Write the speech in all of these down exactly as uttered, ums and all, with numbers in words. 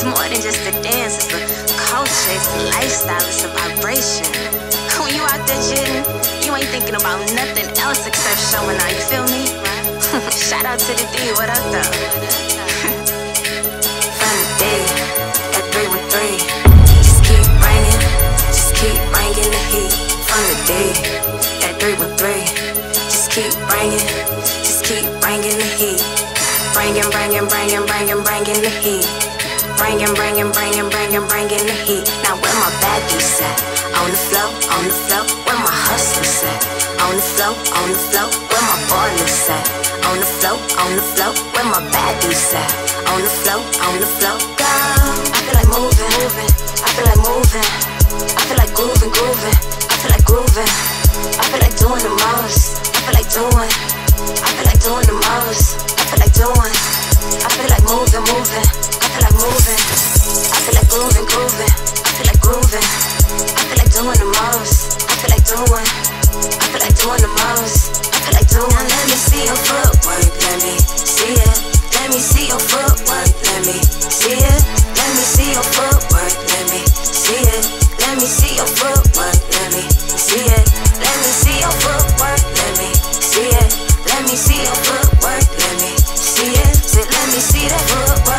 It's more than just the dance, it's the culture, it's the lifestyle, it's the vibration. When you out there jitting, you ain't thinking about nothing else except showing out, you feel me? Shout out to the D, what up though? From the D, at three one three, just keep bringing, just keep bringing the heat. From the D, at three one three, just keep bringing, just keep bringing the heat. Bringing, bringing, bringing, bringing, bringing the heat. Bringing, bringing, bringing, bringing, bringing the heat. Now where my baddies at? On the flow, on the flow, where my hustlers at? On the flow, on the flow, where my ballers at? On the flow, on the flow, where my baddies at? On the flow, on the flow, go. I feel like moving, moving, I feel like moving, I feel like grooving, grooving, I feel like grooving, I feel like doing the most, I feel like doing, I feel like doing the most, I feel like doing, I feel like moving, moving. I feel like moving, I feel like grooving, grooving, I feel like grooving, I feel like doing the most, I feel like doing, I feel like doing the most, I feel like doing. Now let me see your footwork, let me see it, let me see your footwork, let me see it, let me see your footwork, let me see it, let me see your footwork, let me see it, let me see your footwork, let me see it, let me see your footwork, let me see it, let me see that footwork.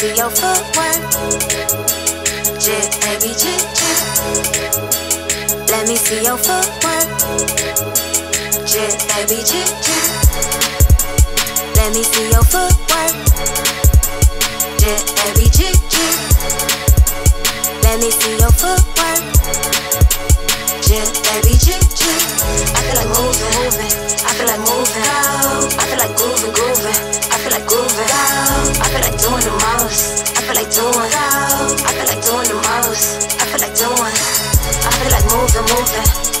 See your footwork, jig, baby, jig, jig. Let me see your footwork, jig, baby, jig, jig. Let me see your footwork, jig, baby, jig, jig. I feel like moving, moving, I feel like moving. I feel like grooving, grooving, I feel like grooving. I feel like doing the most, I feel like doing. I feel like doing the most, I feel like doing. I feel like moving, moving.